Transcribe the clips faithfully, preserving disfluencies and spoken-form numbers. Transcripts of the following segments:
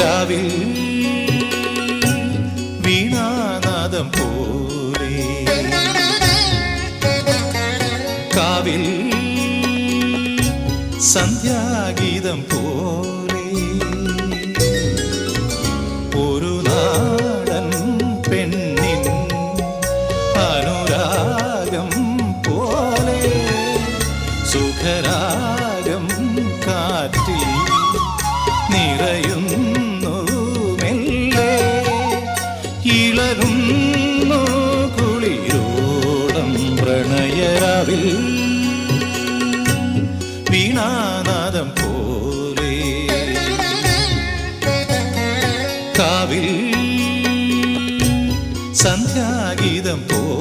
ராவில் வீணாநாதம் போலே காவில் சந்தியாகீதம் போலே ஒரு நாடன் பெண்ணின் அனுராகம் போலே சுகரா വീണാനാദം പോലെ കാവിൽ സന്ധ്യാഗീതം പോലെ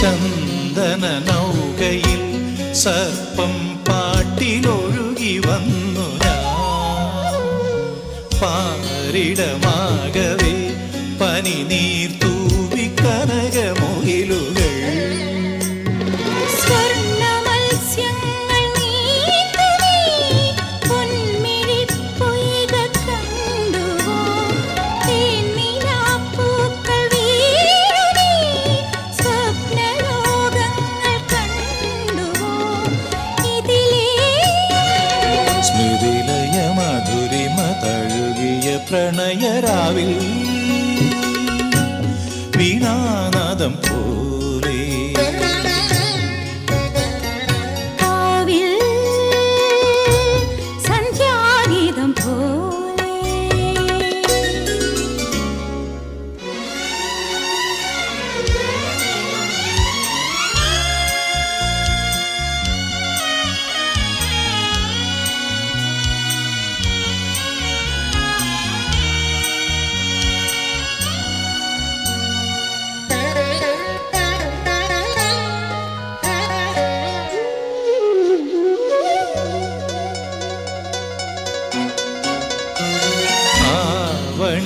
ചന്ദന നൗകയിൽ സർപ്പം പാട്ടിലൊഴുകി വന്നു പാരിടമാകവേ പനി നീർ തൂവി കനകമുകിലുകൾ പ്രണയരാവിൽ വീണാനാദം പോലെ കാവിൽ സന്ധ്യാഗീതം പോലെ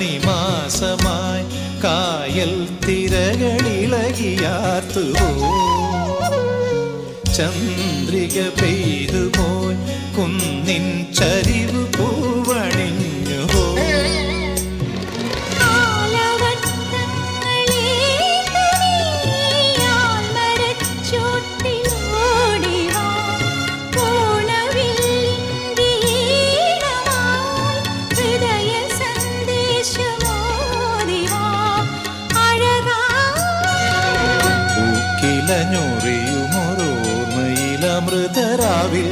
ണിമാസമായി കായൽ തിരകളിളകിയാർത്തുവോ ചന്ദ്രിക പെയ്തു പോൽ കുന്നിൻ ചരിവു പൂവണിഞ്ഞുവോ മൃതരാവിൽ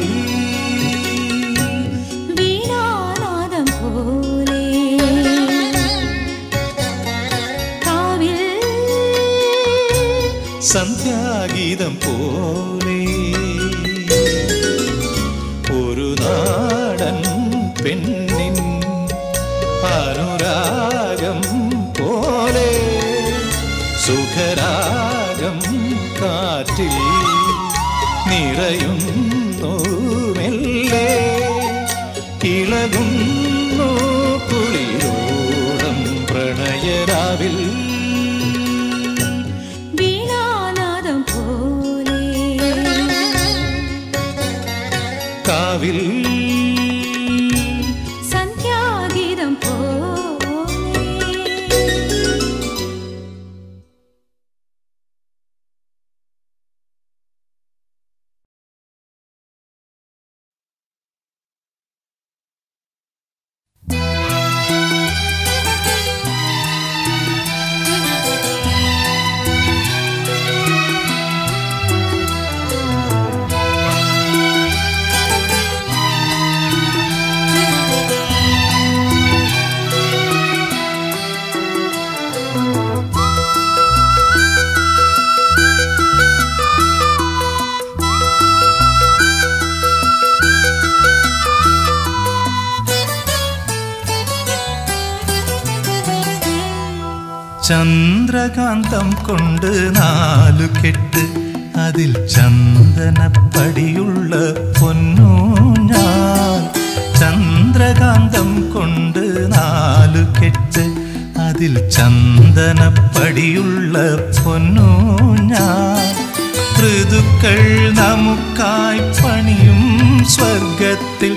വീണാനാദം പോലെ കാവിൽ സന്ധ്യാഗീതം പോലെ ഒരു നാടൻ പെണ്ണിൻ അനുരാഗം പോലെ സുഖരാഗം കാറ്റിൽ നിറയുന്നു മെല്ലെ ഇളകുന്നു കുളിരോടം പ്രണയരാവിൽ വീണാനാദം പോലെ കാവിൽ സന്ധ്യാഗീതം ചന്ദ്രകാന്തം കൊണ്ട് നാലു കെട്ട് അതിൽ ചന്ദനപ്പടിയുള്ള പൊന്നു ഞാൻ. ചന്ദ്രകാന്തം കൊണ്ട് നാലു കെട്ട് അതിൽ ചന്ദനപ്പടിയുള്ള പൊന്നു ഞാൻ. ഋതുക്കൾ നമുക്കായി പണിയും സ്വർഗത്തിൽ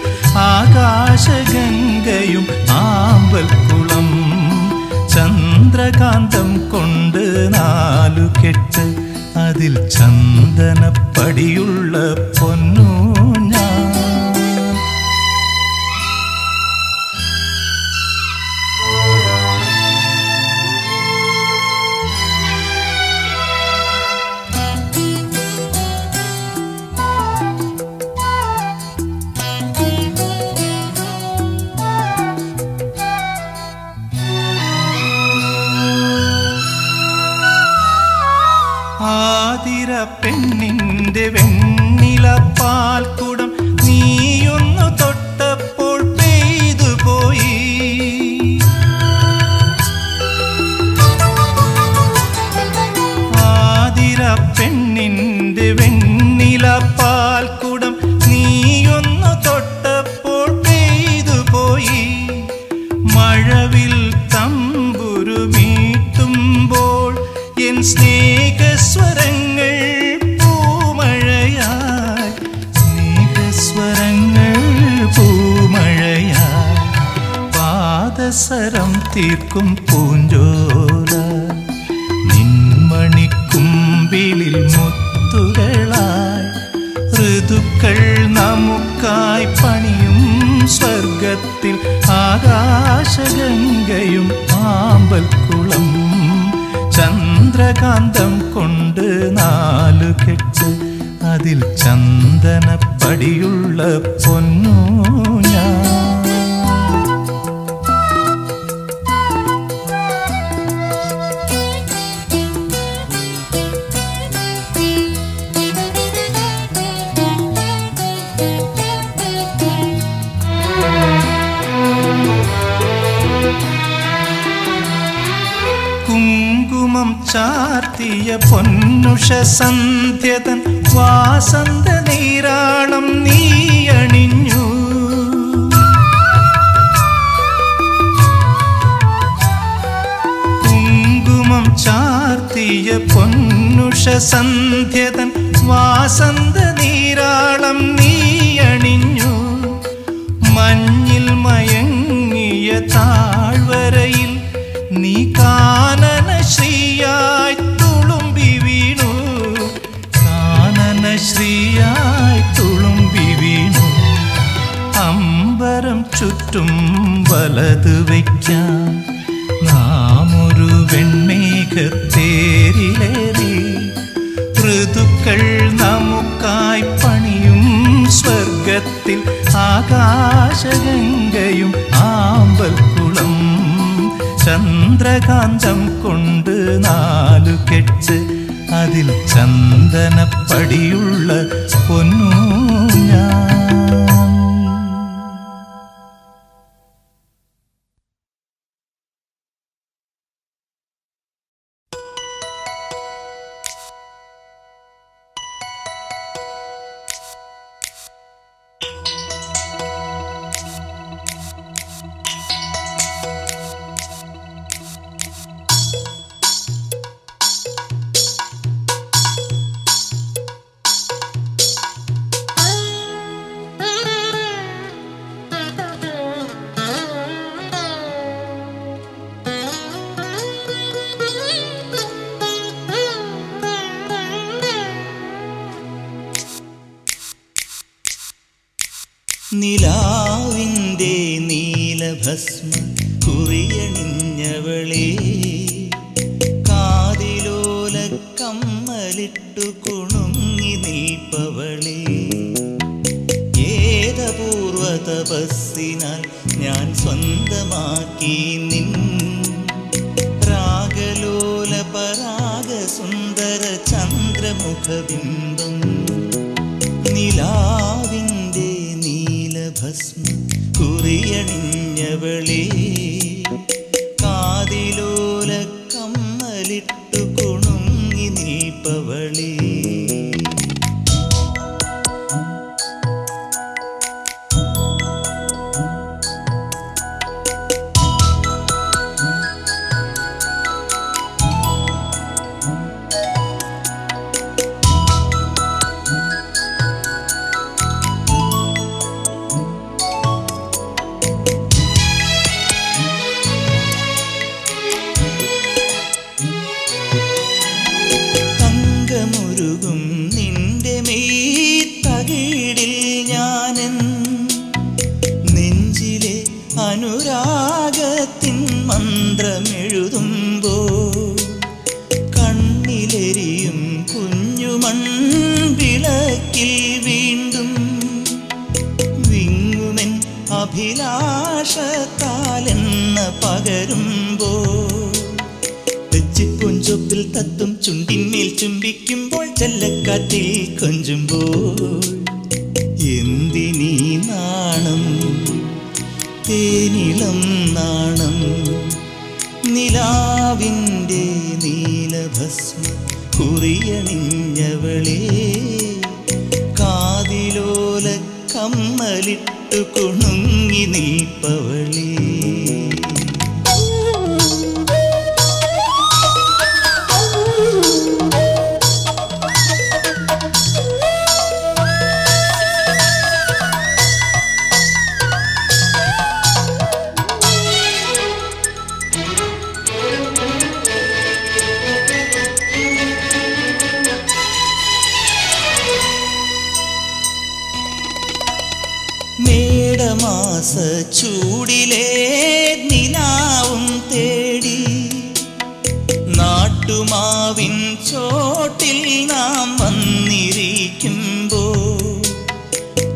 ആകാശഗംഗയും ആമ്പൽക്കുളം. ചന്ദ്രകാന്തം കൊണ്ട് നാലു കെട്ട് അതിൽ ചന്ദനപ്പടിയുള്ള പൊന്നു ഞാൻ. പെണ്ണിന്റെ വെണ്ണില പാൽക്കുടം നീയൊന്നു തൊട്ടപ്പോൾ പെയ്തു പോയി. ആതിര പെണ്ണിന്റെ വെണ്ണില പാൽക്കുടം നീയൊന്നു തൊട്ടപ്പോൾ പെയ്തു പോയി. മഴവിൽ തമ്പുരു മീട്ടുമ്പോൾ എൻ സ്നേഹസ്വരങ്ങൾ സരം തീർക്കും പൂഞ്ചോല നിൻമണിക്കുമ്പിളിൽ മുത്തുകളായി. ഋതുക്കൾ നമുക്കായി പണിയും സ്വർഗത്തിൽ ആകാശഗംഗയും ആമ്പൽക്കുളം. ചന്ദ്രകാന്തം കൊണ്ട് നാലു കെട്ട് അതിൽ ചന്ദനപ്പടിയുള്ള പൊന്നു ഞാൻ. ചാർത്തിയ പൊന്നുഷ സന്ധ്യതൻ വാസന്ത നീരാണം നീയണിഞ്ഞു. കുങ്കുമം ചാർത്തിയ പൊന്നുഷ സന്ധ്യതൻ വാസന്ത നീരാളം നീയണിഞ്ഞു. മഞ്ഞിൽ മയങ്ങിയ താഴ്വരയിൽ നീ കാനന ശ്രീയായി തുളുമ്പി വീണു. കാനന ശ്രീയായി തുളുമ്പി വീണു. അമ്പരം ചുറ്റും വലതു വയ്ക്കാൻ നാമൊരു വെണ്മേഘത്തേരിലേറി. ഋതുക്കൾ നമുക്കായി പണിയും സ്വർഗത്തിൽ ആകാശഗംഗയും ആമ്പൽക്കുളം. ചന്ദ്രകാന്തം കൊണ്ട് നാലു കെട്ട് അതിൽ ചന്ദനപ്പടിയുള്ള പൊന്നു ഞാൻ. നിലാവിൻ്റെ നീലഭസ്മം കുറിയണിഞ്ഞവളേ, കാതിലോല കമ്മലിട്ടു കുണുങ്ങി നിൽപ്പവളേ, ഏതപൂർവ തപസ്സിനാൽ ഞാൻ സ്വന്തമാക്കി നിൻ രാഗലോല പരാഗസുന്ദര ചന്ദ്രമുഖബിംബം. നിലാവിൻ്റെ ഭസ്മ കുറിയണിഞ്ഞവളേ, കാതിലോലക്കം അഭിലാഷത്താലെന്ന് പകരുമ്പോൾ കൊഞ്ചൊപ്പിൽ തത്തും ചുണ്ടിന്മേൽ ചുംബിക്കുമ്പോൾ ചല്ലക്കാറ്റിൽ കൊഞ്ചുമ്പോൾ എന്തിനീ നാണം തേനിളം നാണം നിലാവിൻ്റെ നീലഭസ്മ കുറിയണിഞ്ഞവളേ കാതിലോല കമ്മലിട്ടു കുണുങ്ങി നിൽപ്പവളേ ചൂടിലേ നിലാവും തേടി നാട്ടുമാവിൻ ചോട്ടിൽ നാം വന്നിരിക്കുമ്പോൾ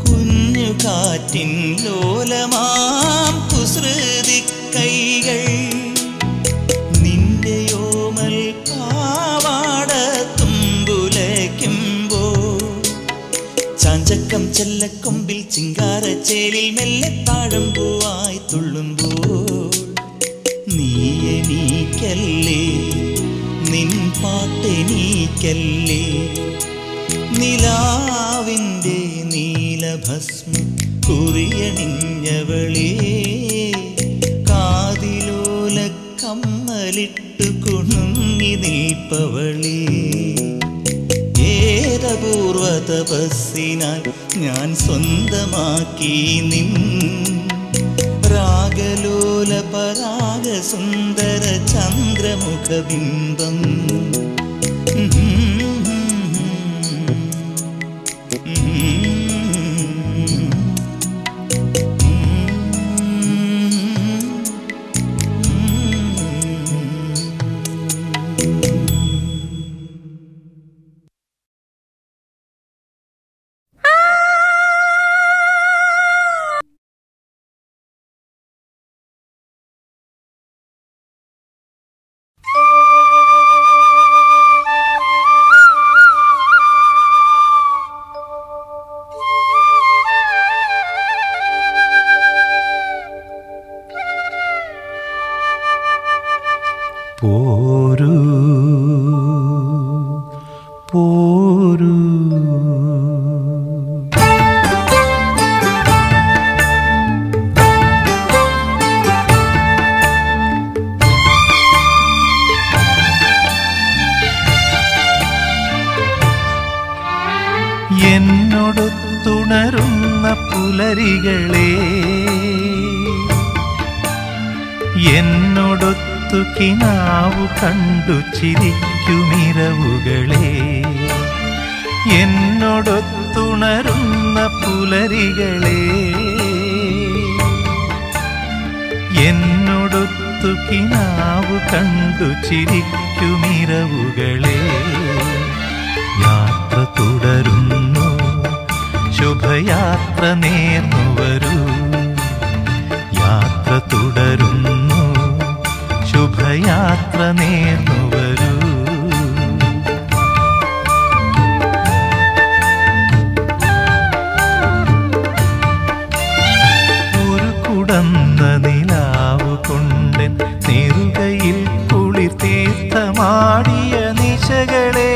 കുഞ്ഞുകാറ്റിൻ ലോലമാം കുസൃതി കൈകൾ നിന്റെ യോമൽ പാവാട തുമ്പുലയ്ക്കുമ്പോൾ ചാഞ്ചക്കം ചെല്ലക്കൊമ്പിൽ ചിങ്കാരച്ചേലിൽ മെല്ലെ താഴമ്പൂവായി തുള്ളുമ്പോൾ നീ എനിക്കല്ലേ നിൻ പാട്ടെനിക്കല്ലേ നിലാവിൻ്റെ നീലഭസ്മം കുറിയണിഞ്ഞവളേ കാതിലോല കമ്മലിട്ടു കുണുങ്ങി നിൽപ്പവളേ ഏതപൂർവ തപസ്സിനാൽ ഞാൻ സ്വന്തമാക്കി നിൻ രാഗലോല പരാഗ സുന്ദര ചന്ദ്രമുഖബിംബം ചിരിക്കുമിരവുകളേ എന്നോടൊത്തുണരുന്ന പുലരികളേ എന്നോടൊത്തു കിനാവു കണ്ടു ചിരിക്കുമിരവുകളേ യാത്ര തുടരുന്നു ശുഭയാത്ര നേർന്നു വരൂ യാത്ര തുടരുന്നു ശുഭയാത്ര നേർന്നു വരൂ ഒരു കുടന്ന നിലാവ് കൊണ്ടൻ നെറുകയിൽ കുളിർ തീർത്ഥമാടിയ നിശകളെ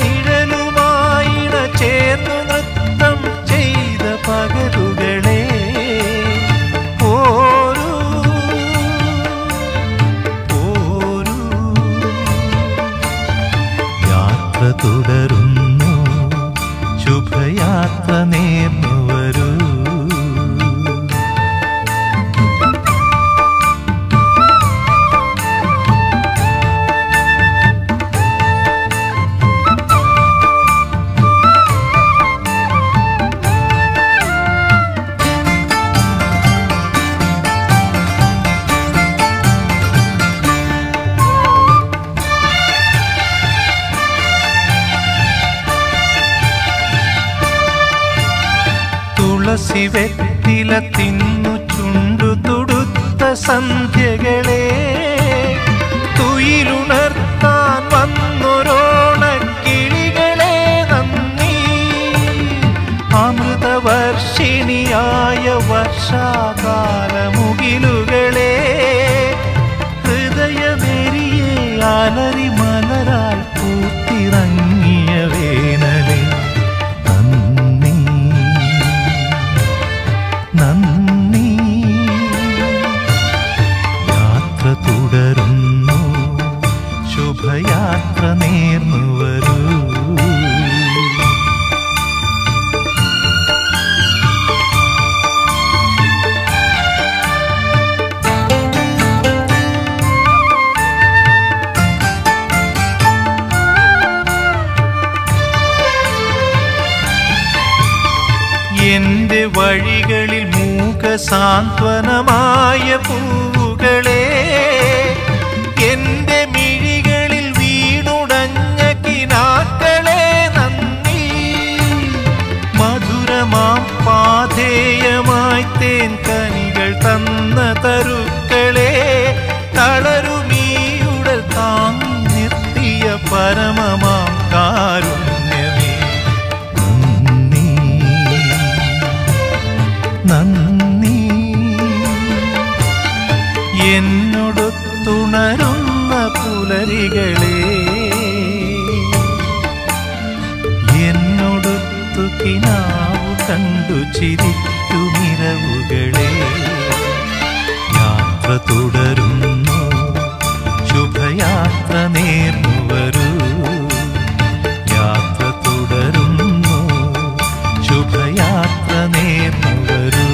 നിഴലുമായിട ചേർന്നു നൃത്തം ചെയ്ത പകലുകളെ തുടരുന്നു ശുഭയാത്ര നേർന്നു വരൂ തുളസി വെറ്റില തിന്നു ചുണ്ടു തുടുത്ത സന്ധ്യകളെ തുയിലുണർത്താൻ വന്നൊരോണക്കിളികളെ നന്ദി. അമൃതവർഷിണിയായ വർഷാകാലമുകിലുകളെ ഹൃദയമേരിയെ അലറി മലരാൽ പൂത്തിറങ്ങിയ വേനലെ നന്ദി നന്ദി. യാത്ര തുടരുന്നു, ശുഭയാത്ര നേർന്നു വരൂ. എന്റെ വഴികളിൽ മൂകസാന്ത്വനമായ പൂവുകളെ, എന്റെ മിഴികളിൽ വീണുടഞ്ഞ കിനാക്കളെ നന്ദി. മധുരമാം പാഥേയമായി തേൻ കനികൾ തന്ന തരുക്കളെ, തളരുമീ ഉടൽ താങ്ങി നിർത്തിയ പരമമാം കാരുണ്യം. നന്ദി എന്നോടൊത്തുണരുന്ന പുലരികളെ, എന്നോടൊത്തു കിനാവു കണ്ടു ചിരിക്കുമിരവുകളെ. യാത്ര തുടരുന്നു, ശുഭയാത്ര നേർന്നു വരൂ. യാത്ര തുടരുന്നു, ശുഭയാത്ര നേർന്നു വരൂ.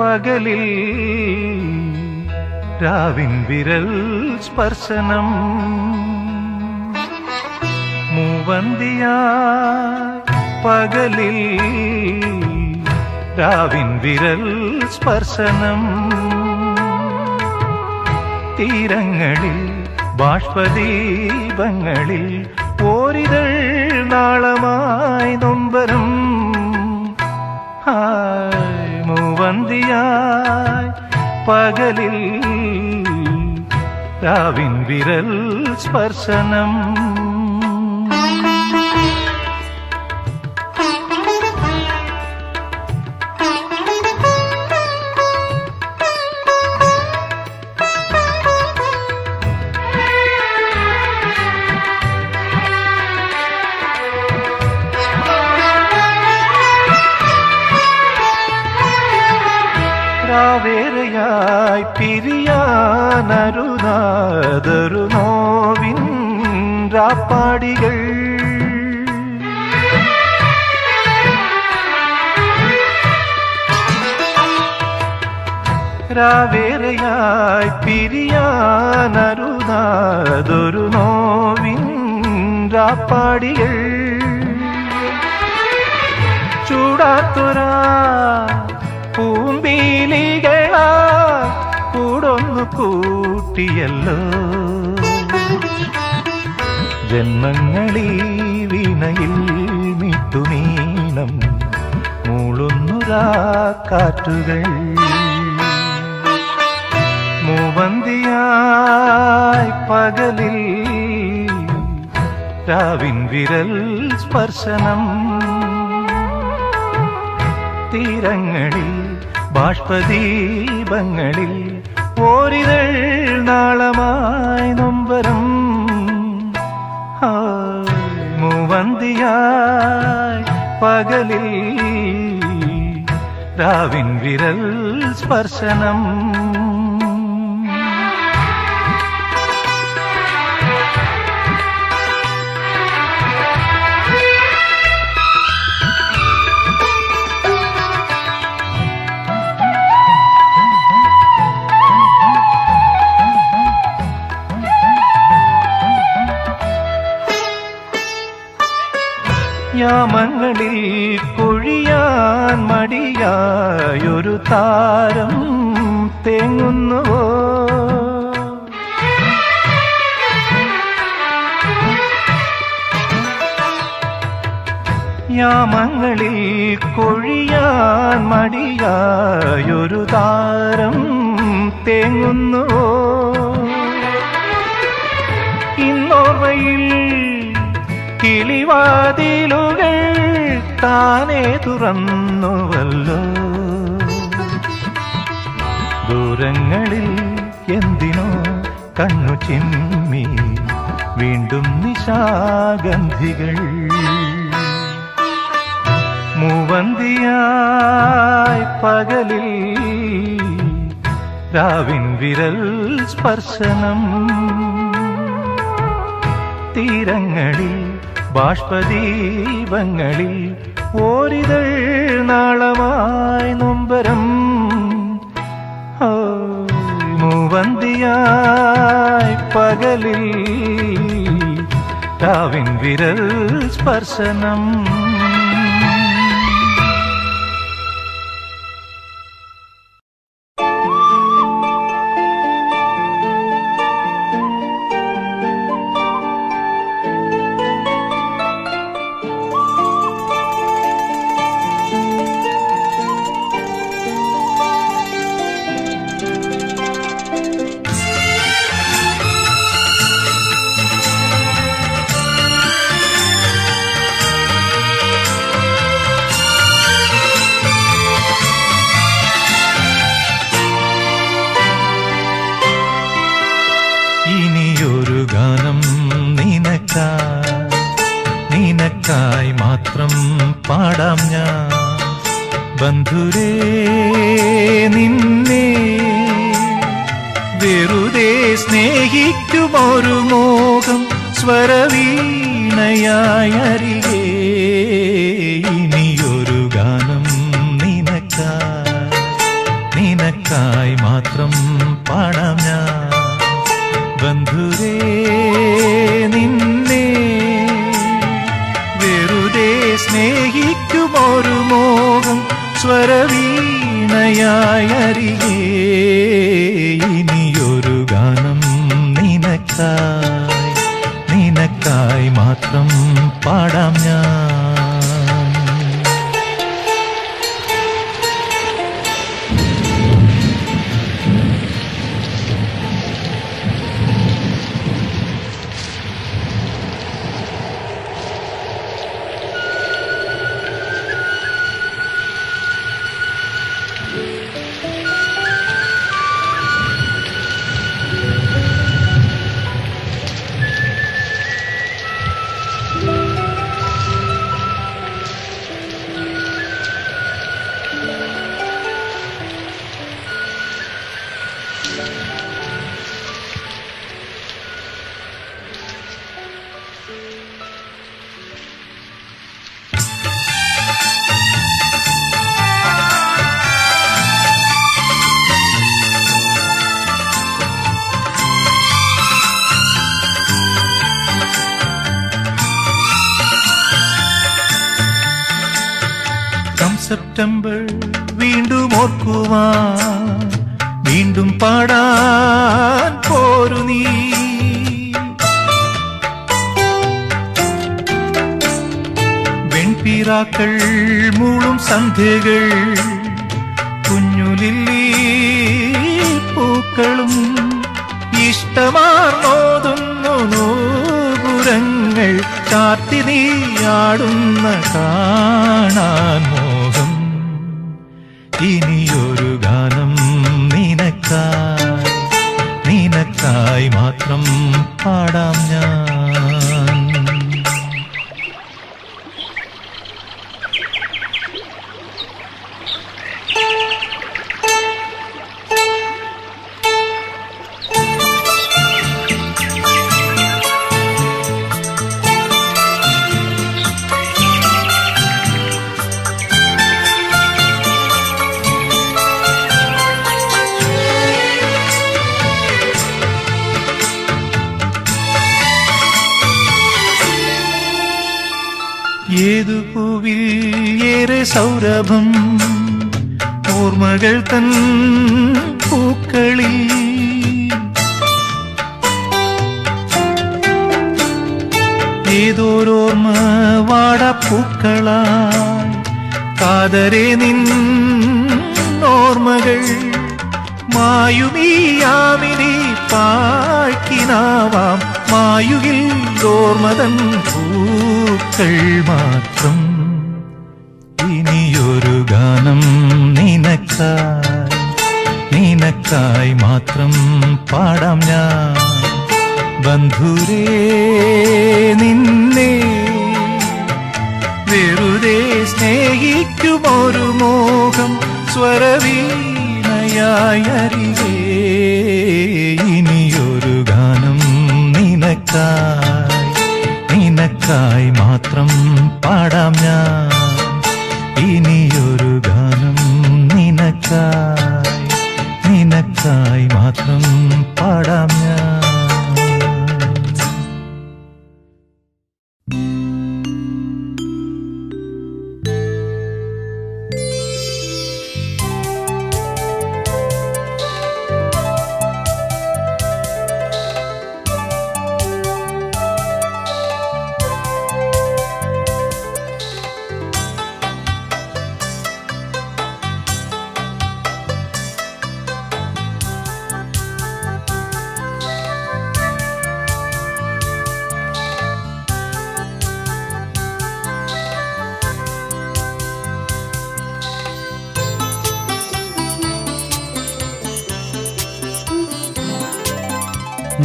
പകലിൽ രാവിൻ വിരൽ സ്പർശനം മൂവന്തിയായി പകലിൽ രാവിൻ വിരൽ സ്പർശനം തീരങ്ങളിൽ ബാഷ്പദീപങ്ങളിൽ ഓരിതൾ നാളമായി നൊമ്പരം മൂവന്തിയായി പകലിൽ രാവിൻ വിരൽ സ്പർശനം പിരിയാനരുനാതൊരു നോവിൻ രാപ്പാടികൾ രാവേറെയായി പിരിയാനരുനാതൊരു നോവിൻ രാപ്പാടികൾ ചൂടാത്തൊരാ പൂമ്പീലികളാ കൂടൊന്നു കൂട്ടിയല്ലോ ജന്മങ്ങളീ വീണയിൽ മിട്ടുമീനം മൂളുന്നുരാ കാറ്റുകൾ മൂവന്തിയായി പകലിൽ രാവിൻ വിരൽ സ്പർശനം തീരങ്ങളിൽ ബാഷ്പദീപങ്ങളിൽ ഓരിതൾ നാളമായി നൊമ്പരം മൂവന്തിയായി പകലിൽ രാവിൻ വിരൽ സ്പർശനം ിൽ കൊഴിയാൻ മടിയായൊരു താരം തേങ്ങുന്നുവോ യാമങ്ങളിൽ കൊഴിയാൻ മടിയായൊരു താരം തേങ്ങുന്നുവോ ഇന്നോർവയിൽ കിളിവാതിലുകൾ താനേ തുറന്നുവല്ലോ ദൂരങ്ങളിൽ എന്തിനോ കണ്ണു ചിമ്മി വീണ്ടും നിശാഗന്ധികൾ മൂവന്തിയായി പകലിൽ രാവിൻ വിരൽ സ്പർശനം തീരങ്ങളിൽ ബാഷ്പദീപങ്ങളിൽ ഓരിതൾ നാളമായി നൊമ്പരം മൂവന്തിയായി പകലിൽ രാവിൻ വിരൽ സ്പർശനം നിനക്കായി മാത്രം പാടാം ഞാൻ ഇനിയൊരു ഗാനം നിനക്കായി നിനക്കായി മാത്രം പാടാം ഞാൻ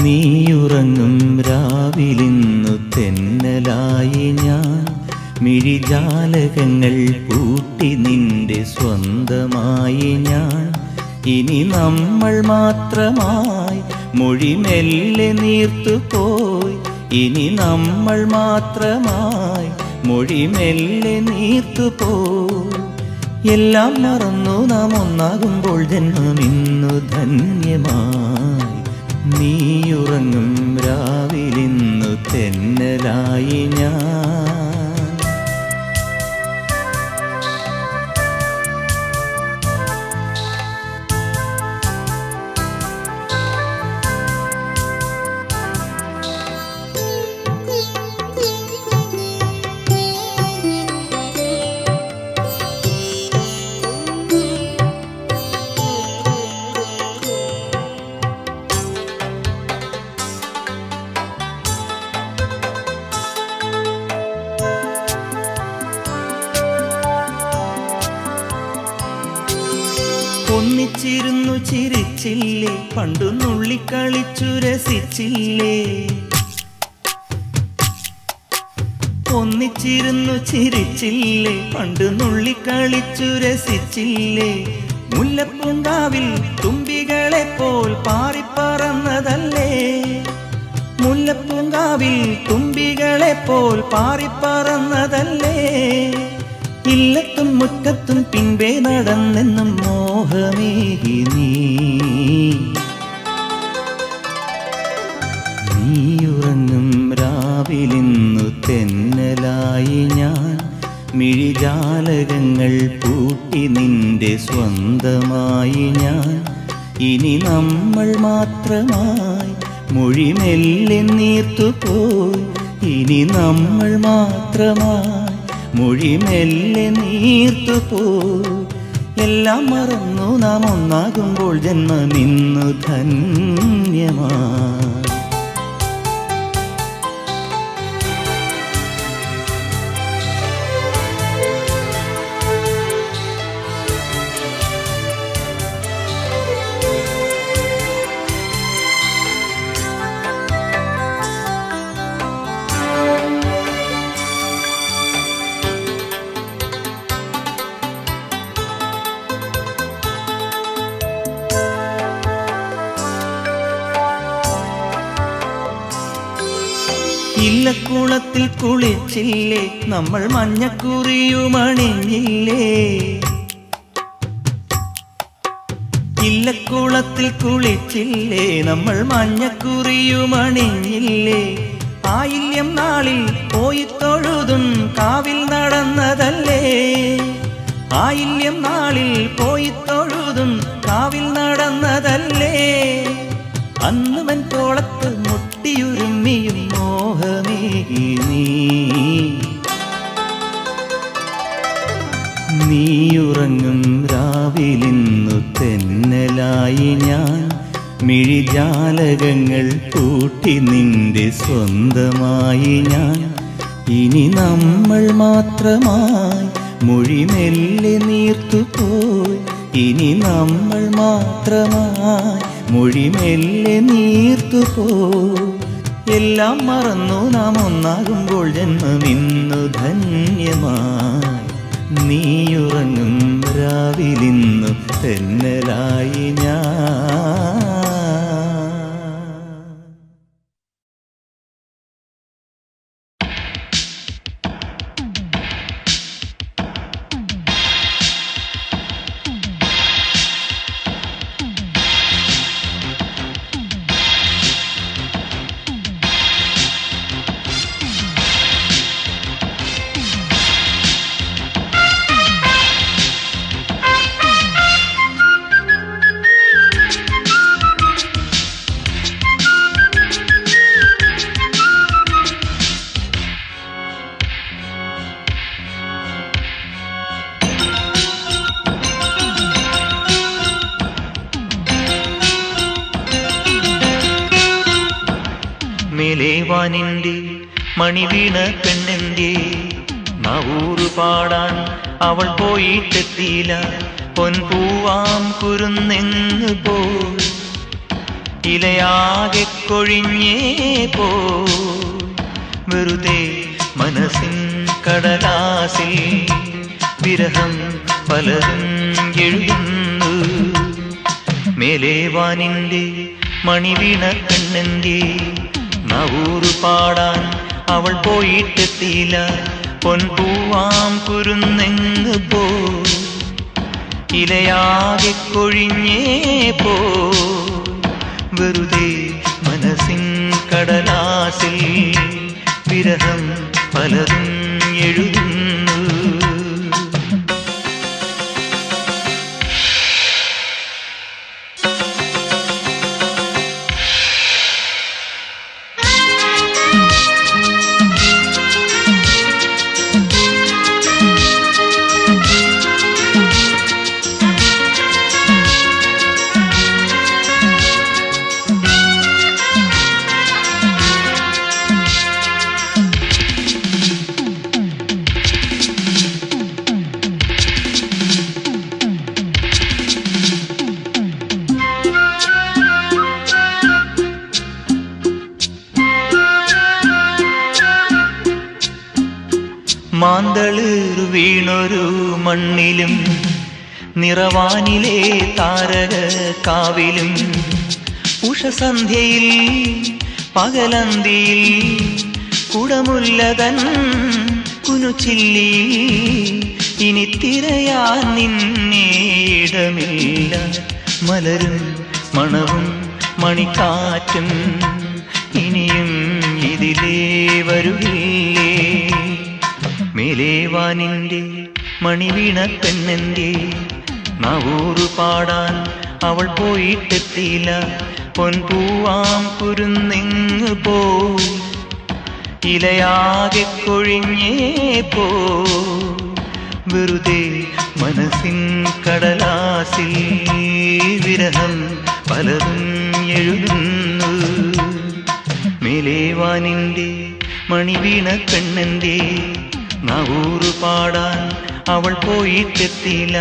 നീയുറങ്ങും രാവിലിന്നു തെന്നലായി ഞാൻ മിഴിജാലകങ്ങൾ പൂട്ടി നിന്റെ സ്വന്തമായി ഞാൻ ഇനി നമ്മൾ മാത്രമായി മൊഴി മെല്ലെ നീർത്തു പോയി ഇനി നമ്മൾ മാത്രമായി മൊഴി മെല്ലെ നീർത്തു പോയി എല്ലാം മറന്നു നാം ഒന്നാകുമ്പോൾ ജന്മമിന്നു ധന്യമായി നീയുറങ്ങും രാവിലിന്നു തെന്നലായി ഞാൻ ഒന്നിച്ചിരുന്നു ചിരിച്ചില്ലേ പണ്ടു നുള്ളിക്കളിച്ചു രസിച്ചില്ലേ ഒന്നിച്ചിരുന്നു ചിരിച്ചില്ലേ പണ്ടു നുള്ളിക്കളിച്ചു രസിച്ചില്ലേ മുല്ലപ്പൂങ്കാവിൽ തുമ്പികളെ പോൽ പാറിപ്പറന്നതല്ലേ മുല്ലപ്പൂങ്കാവിൽ തുമ്പികളെ പോൽ പാറിപ്പറന്നതല്ലേ ഇല്ലത്തും മുറ്റത്തും പിൻപേ നടന്നെന്നും മോഹമേകി നീ നീയുറങ്ങും രാവിലിന്നു തെന്നലായി ഞാൻ മിഴിജാലകങ്ങൾ പൂട്ടി നിന്റെ സ്വന്തമായി ഞാൻ ഇനി നമ്മൾ മാത്രമായി മൊഴി മെല്ലെ നീർത്തു പോയി ഇനി നമ്മൾ മാത്രമായി മൊഴി മെല്ലെ നീർത്തു പോയി എല്ലാം മറന്നു നാം ഒന്നാകുമ്പോൾ ജന്മമിന്നു ധന്യമായി ത്തിൽ കുളിച്ചില്ലേ നമ്മൾ മഞ്ഞക്കുറിയുമണിഞ്ഞില്ലേ ഇല്ലക്കുളത്തിൽ കുളിച്ചില്ലേ നമ്മൾ മഞ്ഞക്കുറിയുമണിഞ്ഞില്ലേ ആയില്യം നാളിൽ പോയി തൊഴുതും കാവിൽ നടന്നതല്ലേ ആയില്യം നാളിൽ പോയി തൊഴുതും കാവിൽ നടന്നതല്ലേ അന്നുവൻ കോളത്ത് മുട്ടിയുരുമ്മിയും മോഹമേകി നീ നീയുറങ്ങും രാവിലിന്നു തെന്നലായി ഞാൻ മിഴിജാലകങ്ങൾ പൂട്ടി നിന്റെ സ്വന്തമായി ഞാൻ ഇനി നമ്മൾ മാത്രമായി മൊഴി മെല്ലെ നീർത്തു പോയി ഇനി നമ്മൾ മാത്രമായി മൊഴി മെല്ലെ നീർത്തു പോയി എല്ലാം മറന്നു നാം ഒന്നാകുമ്പോൾ ജന്മമിന്നു ധന്യമായി നീയുറങ്ങും രാവിലിന്നു തെന്നലായി ഞാൻ മനിന്റെ മണിവീണ പെണ്ണിന്റെ നവൂറു പാടാൻ അവൾ പോയിട്ടെത്തിയില്ല. പൊൻപൂവാം കുരുന്നെങ്ങ് പോൽ ഇലയാകെ കൊഴിഞ്ഞേ പോൽ വെറുതെ മനസ്സിൻ കടലാസിൽ വിരഹം പലതും എഴുതുന്നു. മേലേവാനിന്റെ മണിവീണ പെണ്ണിന്റെ നവൂറു പാടാൻ അവൾ പോയിട്ടെത്തിയില്ല. പൊൻപൂവാം കുരുന്നെങ്ങ് പോൽ ഇലയാകെ കൊഴിഞ്ഞേ പോൽ വെറുതെ മനസ്സിൻ കടലാസിൽ വിരഹം പലതും എഴുതുന്നു. മാന്തളിർ വീണൊരു മണ്ണിലും നിറവാനിലെ താരക കാവിലും ഉഷസന്ധ്യയിൽ പകലന്തിയിൽ കുടമുല്ലതൻ കുനുച്ചില്ലി ഇനി തിരയാൻ നിന്നേടമില്ല. മലരും മണവും മണിക്കാറ്റും ഇനിയും ഇതിലേ വരുകില്ലേ. മേലേവാനിന്റെ മണിവീണ പെണ്ണിന്റെ നവൂറു പാടാൻ അവൾ പോയിട്ടെത്തിയില്ല. പൊൻപൂവാം കുരുന്നെങ്ങ് പോൽ ഇലയാകെ കൊഴിഞ്ഞേ പോൽ വെറുതെ മനസ്സിൻ കടലാസിൽ വിരഹം പലതും എഴുതുന്നു. മേലേവാനിന്റെ മണിവീണ പെണ്ണിന്റെ നവൂറു പാടാൻ അവൾ പോയിട്ടെത്തിയില്ല.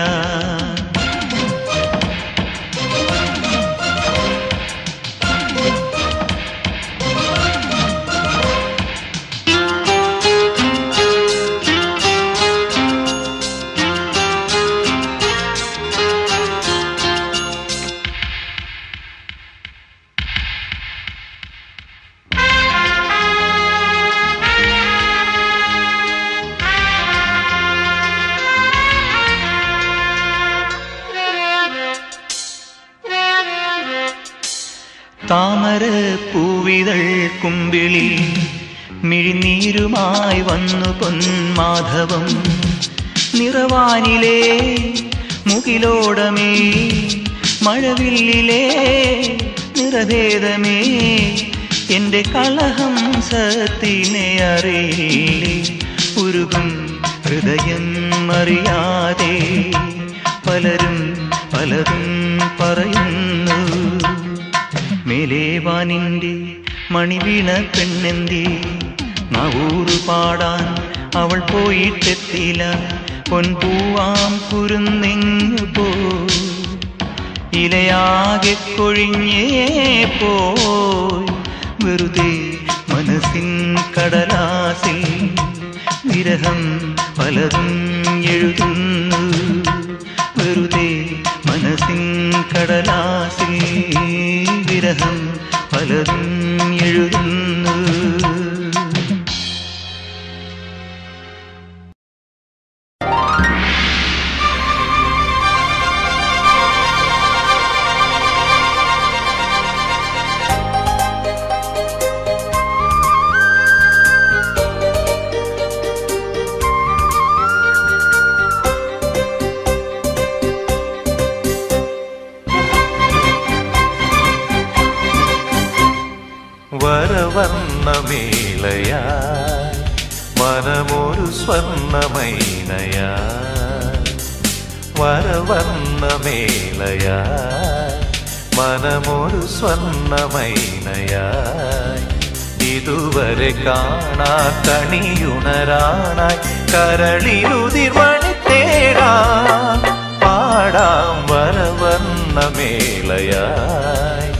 താമര പൂവിതൾ കുമ്പിളിൽ മിഴിനീരുമായി വന്നു പൊന്മാധവം. നിറവാനിലെ മുകിലോടമേ മഴവില്ലിലെ നിറഭേദമേ എൻ്റെ കളഹംസത്തിനെ അറിയില്ലേ. ഉരുകും ഹൃദയം അറിയാതെ പലരും പലതും പറയുന്നു. മേലേവാനിന്റെ മണിവീണ പെണ്ണിന്റെ നവൂറു പാടാൻ അവൾ പോയിട്ടെത്തിയില്ല. പൊൻപൂവാം കുരുന്നെങ്ങ് പോൽ ഇലയാകെ കൊഴിഞ്ഞേ പോൽ വെറുതെ മനസ്സിൻ കടലാസിൽ വിരഹം പലതും എഴുതുന്നു. വെറുതെ മനസ്സിൻ കടലാസിൽ വിരഹം പലതും എഴുതുന്നു. വരവർണ്ണ മേളയായി മനമൊരു സ്വർണ്ണമൈനയായി. വരവർണ്ണ മേളയായി മനമൊരു സ്വർണ്ണമൈനയായി. ഇതുവരെ കാണാ കണിയുണരാനായി കരളിലുതിർമണി തേടാ പാടാം വരവർണ്ണ മേളയായി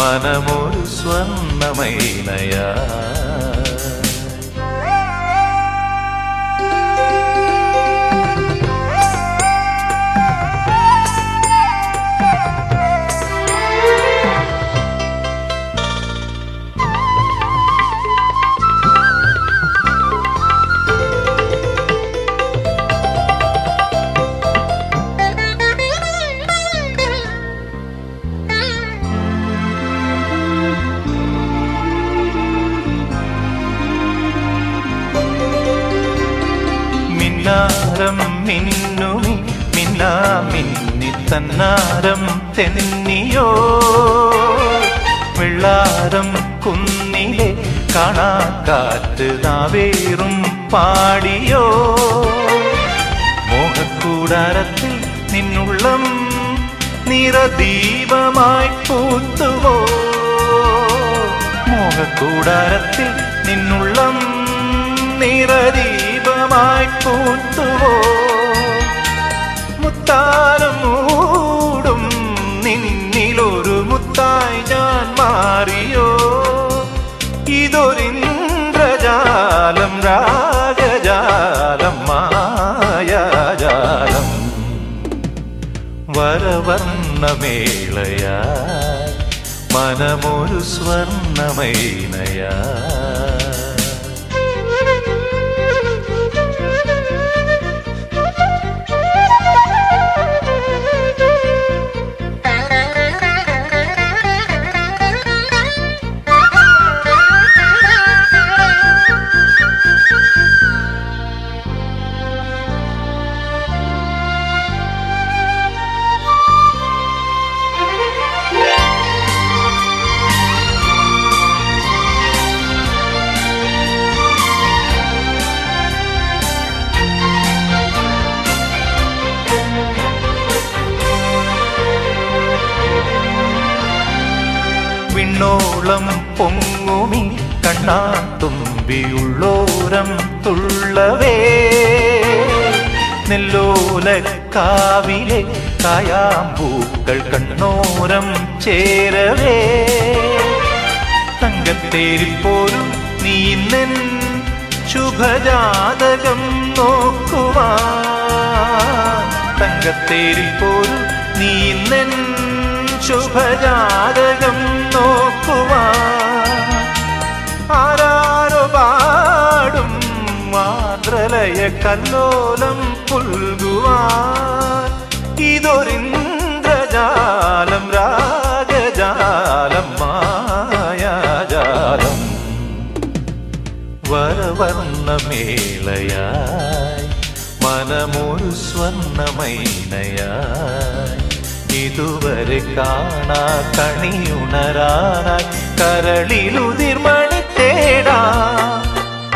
മനമൊരു സ്വർണ്ണമൈനയായി. മിന്നാരം മിന്നുമി മിന്നാ മിന്നി തന്നാരം തെന്നിയോ വിള്ളാരം കുന്നിലെ കാണാക്കാറ്റ് നാവേറും പാടിയോ മോഹക്കൂടാരത്തിൽ നിന്നുള്ളം നിറദീപമായി പൂത്തുവോ മോഹക്കൂടാരത്തിൽ നിന്നുള്ളം നിറദീ പൂത്തുവോ മുത്താരം മൂടും നിന്നിലൊരു മുത്തായി ഞാൻ മാറിയോ ഇതൊരിന്ദ്രജാലം രാഗജാലം മായാജാലം വരവർണ്ണമേളയായി മനമൊരു സ്വർണ്ണമൈനയായി. ോളം പൊങ്ങുമി കണ്ണാത്തുമ്പിയുള്ളോരം തുള്ളവേ നെല്ലോലക്കാവിലെ കായാമ്പൂക്കൾ കണ്ണോരം ചേരവേ തങ്കത്തേരിപ്പോലും നീന്നൻ ശുഭജാതകം നോക്കുവാ തങ്കത്തേരിപ്പോലും നീന്നൻ ശുഭജാതകം നോക്കുവാൻ ആരാരോ പാടും മാതൃലയ കല്ലോലം പുൽകുവാൻ ഇതൊരിന്ദ്രജാലം രാഗജാലം മായാജാലം വരവർണ്ണമേളയായി മനമൊരു സ്വർണ്ണമൈനയായി ഇതുവരെ കാണാ കണിയുണരാനായി കരളിലുതിർമണി തേടാ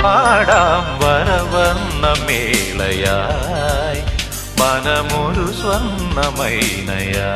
പാടാം വരവർണ്ണ മേളയായി മനമൊരു സ്വർണ്ണമൈനയായി.